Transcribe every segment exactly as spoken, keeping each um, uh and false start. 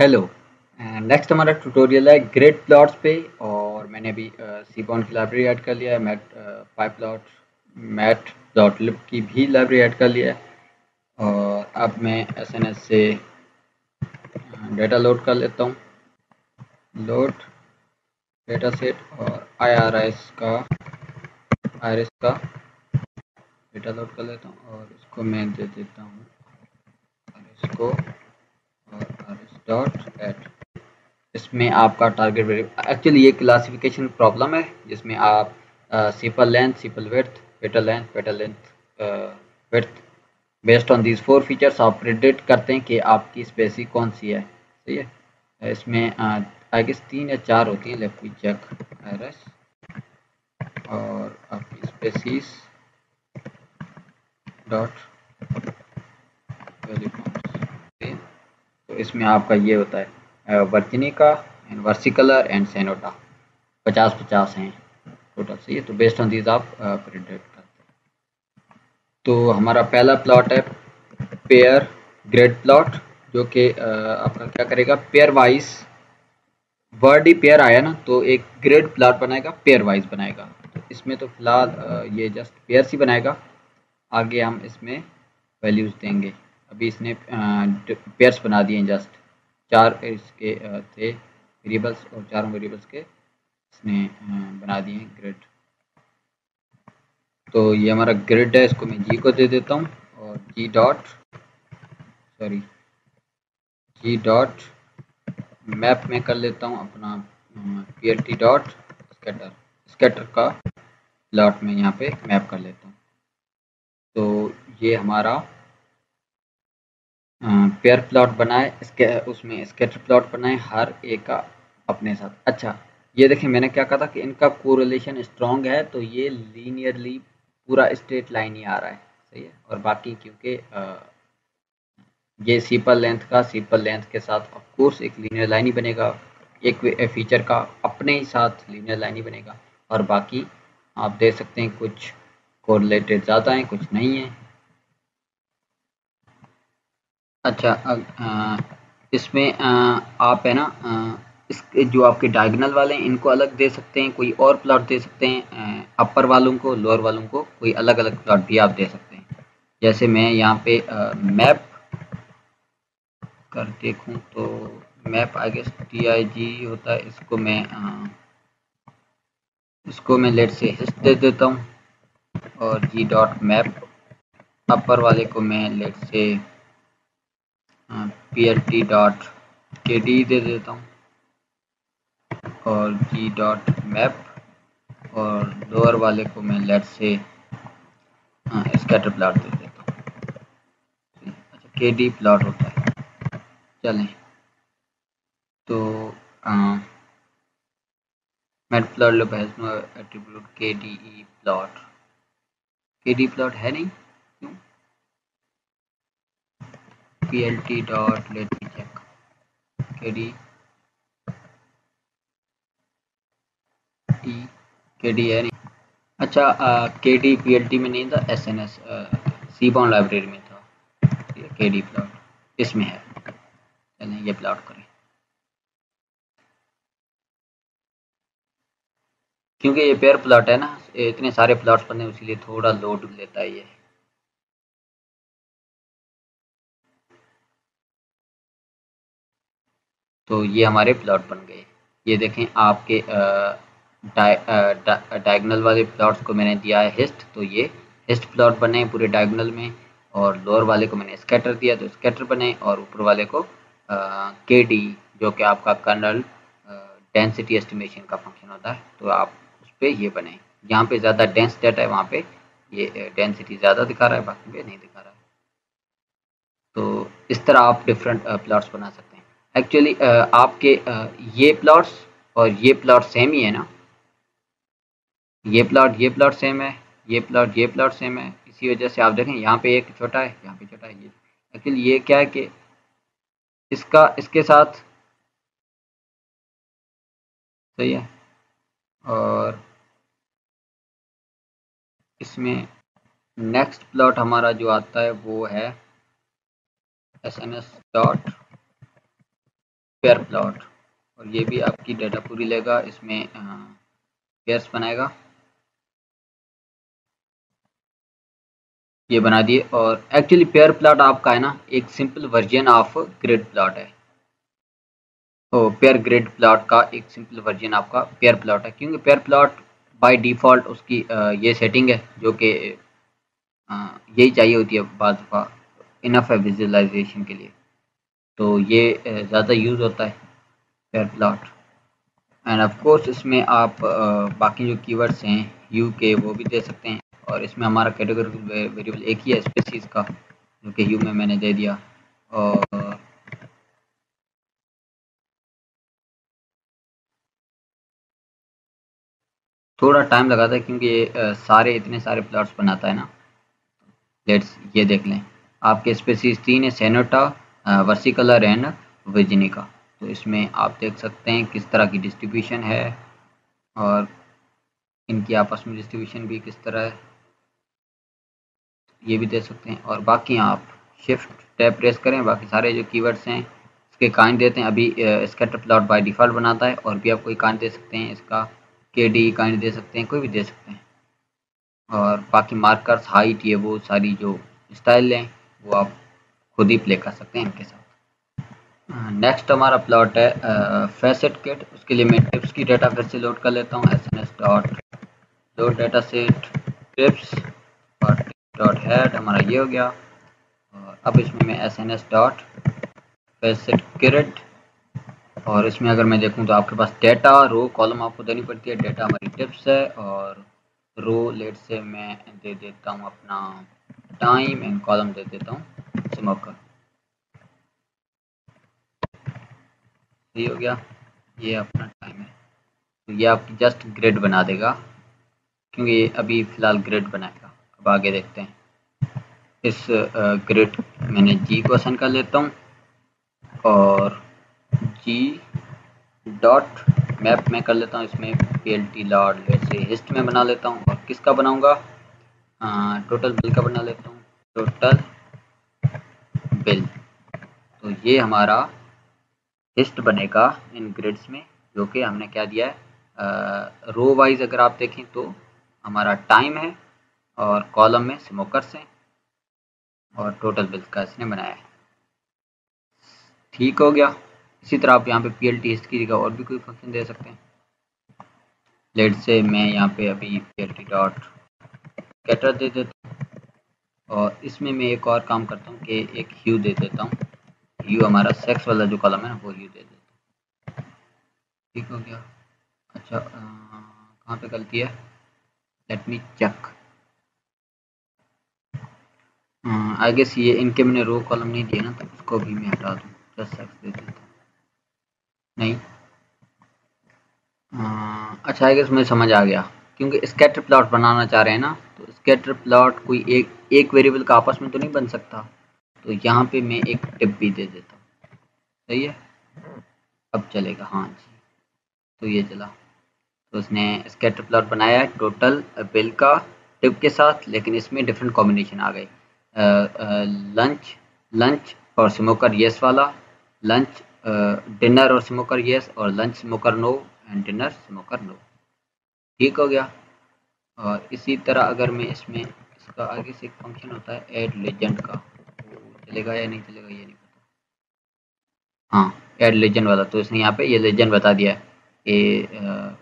Hello and next हमारा tutorial है grid plots पे। और मैंने अभी सीबॉर्न की लाइब्रेरी ऐड कर लिया है, mat pyplot mat dot lib की भी लाइब्रेरी ऐड कर लिया है। और अब मैं एसएनएस से डेटा लोड कर लेता हूँ, लोड डेटा सेट, और आईआरएस का आईरिस का डेटा लोड कर लेता हूँ। और इसको मैं दे देता हूँ आईरिस को डॉट एट। इसमें आपका टारगेट वेरिएबल, एक्चुअली ये क्लासिफिकेशन प्रॉब्लम है जिसमें आप sepal length, sepal width, petal length, petal length width, based on these four features आप प्रेडिक्ट करते हैं कि आपकी स्पेसीज कौन सी है। सही है, इसमें आई गेस तीन या चार होती हैं। लेफ्ट चेक आइरस और आपकी स्पेसीज डॉट वैल्यू। तो इसमें आपका ये होता है वर्जिनिका एंड वर्सिकलर एंड सेनोटा, पचास पचास हैं टोटल। सही है, तो बेस्ड ऑन दीज आप प्रिडिक्ट करते हैं। तो हमारा पहला प्लॉट है पेयर ग्रिड प्लॉट, जो कि आपका क्या करेगा, पेयर वाइज, वर्ड ही पेयर आया ना तो एक ग्रिड प्लॉट बनाएगा, पेयर वाइज बनाएगा। तो इसमें तो फिलहाल ये जस्ट पेयर ही बनाएगा, आगे हम इसमें वैल्यूज देंगे। अभी इसने पेयर्स बना दिए हैं, जस्ट चार इसके थे वेरिएबल्स और चारों वेरिएबल्स के इसने बना दिए हैं ग्रिड। तो ये हमारा ग्रिड है, इसको मैं जी को दे देता हूँ और G dot sorry G dot map में कर लेता हूँ अपना पीएलटी डॉट स्कैटर, स्कैटर का प्लॉट में यहाँ पे मैप कर लेता हूँ। तो ये हमारा पेयर प्लॉट बनाए, इसके उसमें स्कैटर प्लॉट बनाए, हर एक का अपने साथ। अच्छा ये देखिए, मैंने क्या कहा था कि इनका कोरिलेशन स्ट्रॉन्ग है, तो ये लीनियरली पूरा स्ट्रेट लाइन ही आ रहा है। सही है, और बाकी क्योंकि ये सिपल लेंथ का सिपल लेंथ के साथ ऑफ कोर्स एक लीनियर लाइन ही बनेगा, एक फीचर का अपने ही साथ लीनियर लाइन ही बनेगा। और बाकी आप देख सकते हैं कुछ कोरिलेटेड ज़्यादा हैं, कुछ नहीं है। अच्छा आ, इसमें आ, आप है ना आ, इसके जो आपके डायगोनल वाले हैं इनको अलग दे सकते हैं, कोई और प्लॉट दे सकते हैं, अपर वालों को, लोअर वालों को कोई अलग अलग प्लॉट भी आप दे सकते हैं। जैसे मैं यहाँ पे आ, मैप कर देखूँ तो मैप आगे टी आई जी होता है। इसको मैं आ, इसको मैं लेट से हिस्ट दे देता हूँ और जी डॉट मैप, अपर वाले को मैं let's say P L T dot K D दे देता हूँ और जी डॉट मैप, और लोअर वाले को मैं लेट से स्कैटर प्लॉट दे देता हूँ। अच्छा के डी प्लॉट होता है। चलें तो matplotlib has no attribute K D E plot, K D plot है नहीं, क्यों? plt dot let me check kd t kd है नहीं। अच्छा kd plt में नहीं था, sns seaborn लाइब्रेरी में था। kd प्लॉट इसमें है, चलें ये प्लॉट करें क्योंकि ये पेयर प्लॉट है ना, इतने सारे प्लॉट्स बने उसीलिए थोड़ा लोड लेता है ये। तो ये हमारे प्लॉट बन गए। ये देखें आपके डायगोनल वाले प्लॉट्स को मैंने दिया है हिस्ट, तो ये हिस्ट प्लॉट बने पूरे डायगोनल में, और लोअर वाले को मैंने स्कैटर दिया तो स्कैटर बने, और ऊपर वाले को के डी जो कि आपका कर्नल डेंसिटी एस्टिमेशन का फंक्शन होता है, तो आप उस पर ये बने। यहाँ पे ज़्यादा डेंस डेटा है, वहाँ पे ये डेंसिटी ज़्यादा दिखा रहा है, बाकी पे नहीं दिखा रहा है। तो इस तरह आप डिफरेंट प्लॉट्स बना सकते हैं। एक्चुअली आपके ये प्लॉट्स और ये प्लॉट सेम ही है ना, ये प्लॉट ये प्लॉट सेम है, ये प्लॉट ये प्लॉट सेम है, इसी वजह से आप देखें यहाँ पे एक छोटा है, यहाँ पे छोटा है। ये एक्चुअली ये क्या है कि इसका इसके साथ सही है, और इसमें नेक्स्ट प्लॉट हमारा जो आता है वो है S N S dot pair plot, और ये भी आपकी डाटा पूरी लेगा, इसमें पेयर्स बनाएगा। ये बना दिए। और एक्चुअली पेयर प्लॉट आपका है ना एक simple version of grid plot है, तो पेयर ग्रिड प्लॉट का एक सिंपल वर्जन आपका पेयर प्लॉट है, क्योंकि पेयर प्लॉट बाय डिफ़ॉल्ट उसकी ये सेटिंग है जो कि यही चाहिए होती है बाद का इनफ है विजुअलाइजेशन के लिए, तो ये ज़्यादा यूज़ होता है pair plot. And of course इसमें आप बाकी जो कीवर्ड्स हैं यू के वो भी दे सकते हैं, और इसमें हमारा कैटेगरी वेरिएबल एक ही है स्पेसीज का, जो कि यू में मैंने दे दिया। और थोड़ा टाइम लगाता है क्योंकि ये सारे इतने सारे प्लॉट्स बनाता है ना। लेट्स ये देख लें, आपके स्पेसीज तीन है, सेनोटा, वर्सिकलर एंड विजनिका। तो इसमें आप देख सकते हैं किस तरह की डिस्ट्रीब्यूशन है और इनकी आपस में डिस्ट्रीब्यूशन भी किस तरह है, ये भी दे सकते हैं। और बाकी आप शिफ्ट टैब प्रेस करें, बाकी सारे जो कीवर्ड्स हैं इसके काइंड देते हैं। अभी स्कैटर प्लॉट बाय डिफ़ॉल्ट बनाता है, और भी आप कोई काइंड दे सकते हैं, इसका केडीई काइंड दे सकते हैं, कोई भी दे सकते हैं। और बाकी मार्कर्स, हाइट, ये वो सारी जो स्टाइल हैं वो आप खुद ही प्ले कर सकते हैं इनके साथ। नेक्स्ट हमारा प्लॉट है फैसेटग्रिड। उसके लिए मैं टिप्स की डाटा फिर से लोड कर लेता हूँ, S N S dot load data set tips और डॉट हेड हमारा ये हो गया। और अब इसमें मैं S N S dot facet grid, और इसमें अगर मैं देखूँ तो आपके पास डेटा रो कॉलम आपको देनी पड़ती है। डेटा हमारी टिप्स है, और रो लेट से मैं दे देता हूँ अपना टाइम, एंड कॉलम दे देता हूँ स्मोकर। ये हो गया, ये अपना टाइम है। तो ये आपकी जस्ट ग्रिड बना देगा, क्योंकि अभी फिलहाल ग्रिड बनाएगा। अब आगे देखते हैं। इस ग्रिड मैंने जी को असाइन कर लेता हूँ, और जी डॉट मैप में कर लेता हूँ, इसमें पी एल टी लॉट जैसे हिस्ट में बना लेता हूँ। और किसका बनाऊँगा, टोटल बिल का बना लेता हूँ, टोटल बिल। तो ये हमारा हिस्ट बनेगा इन ग्रिड्स में, जो कि हमने क्या दिया है रो वाइज। अगर आप देखें तो हमारा टाइम है, और कॉलम में स्मोकर्स हैं, और टोटल बिल्स का इसने बनाया है। ठीक हो गया। इसी तरह आप यहाँ पे पी एल टी हिस्ट की जगह और भी कोई फंक्शन दे सकते हैं। लेट से मैं यहाँ पे अभी P L T dot scatter दे देता हूँ, और इसमें मैं एक और काम करता हूँ कि एक ह्यू दे देता हूँ। ह्यू हमारा सेक्स वाला जो कॉलम है ना, वो ह्यू दे देता हूँ। ठीक हो गया। अच्छा, कहाँ पे गलती है, let me check. I guess ये इनके मैंने रो कॉलम नहीं दिया ना, तो उसको भी मैं हटा दूँ, जस्ट सेक्स दे देता हूँ। नहीं आ, अच्छा, आई गेस मुझे समझ आ गया। क्योंकि स्कैटर प्लॉट बनाना चाह रहे हैं ना, तो स्कैटर प्लॉट कोई एक एक वेरिएबल का आपस में तो नहीं बन सकता, तो यहाँ पे मैं एक टिप भी दे देता हूँ। सही है, अब चलेगा। हाँ जी, तो ये चला। तो उसने स्कैटर प्लॉट बनाया है टोटल बिल का टिप के साथ, लेकिन इसमें डिफरेंट कॉम्बिनेशन आ गई। लंच लंच और स्मोकर येस वाला, लंच डिनर और स्मोकर येस, और lunch smoker no and dinner smoker no. ठीक हो गया। और इसी तरह अगर मैं इसमें इसका आगे से एक फंक्शन होता है ऐड लेजेंड का, चलेगा या नहीं चलेगा ये नहीं पता। हाँ, ऐड लेजेंड वाला। तो इसने यहाँ पे ये लेजेंड बता दिया है कि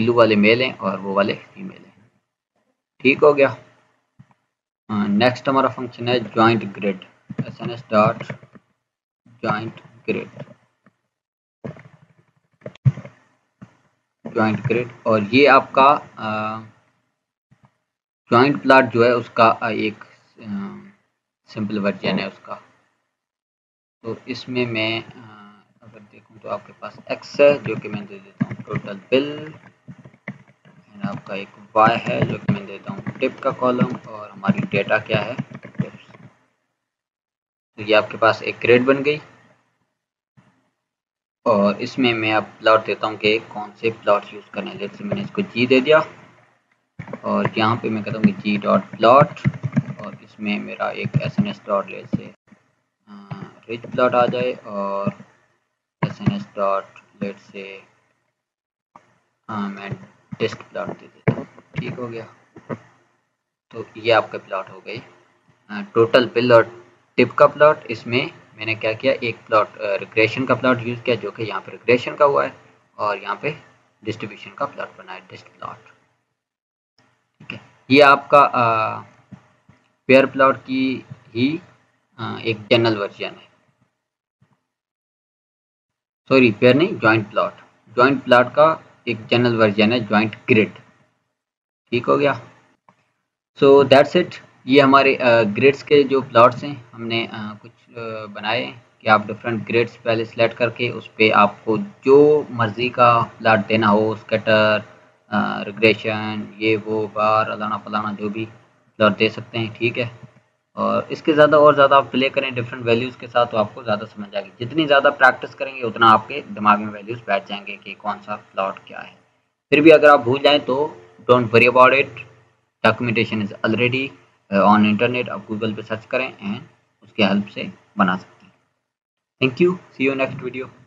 ब्लू वाले मेल हैं और वो वाले फीमेल हैं। ठीक हो गया। नेक्स्ट हमारा फंक्शन है joint grid, S N S dot joint grid joint grid और ये आपका ज्वाइंट प्लॉट जो है उसका एक सिंपल वर्जन है उसका। तो इसमें मैं अगर देखूं तो आपके पास एक्स है, जो कि मैं दे देता हूँ टोटल बिल, एंड आपका एक वाई है, जो कि मैं देता हूँ टिप का कॉलम, और हमारी डेटा क्या है। तो ये आपके पास एक ग्रिड बन गई, और इसमें मैं अब प्लॉट देता हूँ कि कौन से प्लॉट यूज़ करने हैं। जैसे मैंने इसको जी दे दिया, और यहाँ पे मैं कहता हूँ जी डॉट प्लॉट, और इसमें मेरा एक S N S dot let's say rich plot आ जाए, और sns dot, let's say हाँ मैं डिस्क प्लॉट दे देता हूँ, ठीक हो गया। तो ये आपका प्लॉट हो गई, टोटल बिल और टिप का प्लॉट। इसमें मैंने क्या किया, एक प्लॉट रिग्रेशन का प्लॉट यूज़ किया जो कि यहाँ पे रिग्रेशन का हुआ है, और यहाँ पे डिस्ट्रीब्यूशन का प्लॉट बनाया डिस्ट प्लॉट, ठीक है। ये आपका आ, पेयर प्लॉट की ही आ, एक जनरल वर्जन है, सॉरी पेयर नहीं जॉइंट प्लॉट, जॉइंट प्लॉट का एक जनरल वर्जन है जॉइंट ग्रिड, ठीक हो गया। So that's it. ये हमारे ग्रिड्स uh, के जो प्लॉट्स हैं हमने uh, कुछ uh, बनाए कि आप डिफरेंट ग्रिड्स पहले सेलेक्ट करके उस पर आपको जो मर्जी का प्लॉट देना हो, स्कैटर, रिग्रेशन, ये वो बार अलाना फलाना जो भी प्लॉट दे सकते हैं, ठीक है। और इसके ज़्यादा और ज़्यादा आप प्ले करें डिफरेंट वैल्यूज़ के साथ तो आपको ज़्यादा समझ आएगी। जितनी ज़्यादा प्रैक्टिस करेंगे उतना आपके दिमाग में वैल्यूज़ बैठ जाएंगे कि कौन सा प्लॉट क्या है। फिर भी अगर आप भूल जाएं तो don't worry about it, documentation is already on internet. आप गूगल पे सर्च करें एंड उसकी हेल्प से बना सकते हैं। Thank you, see you next video.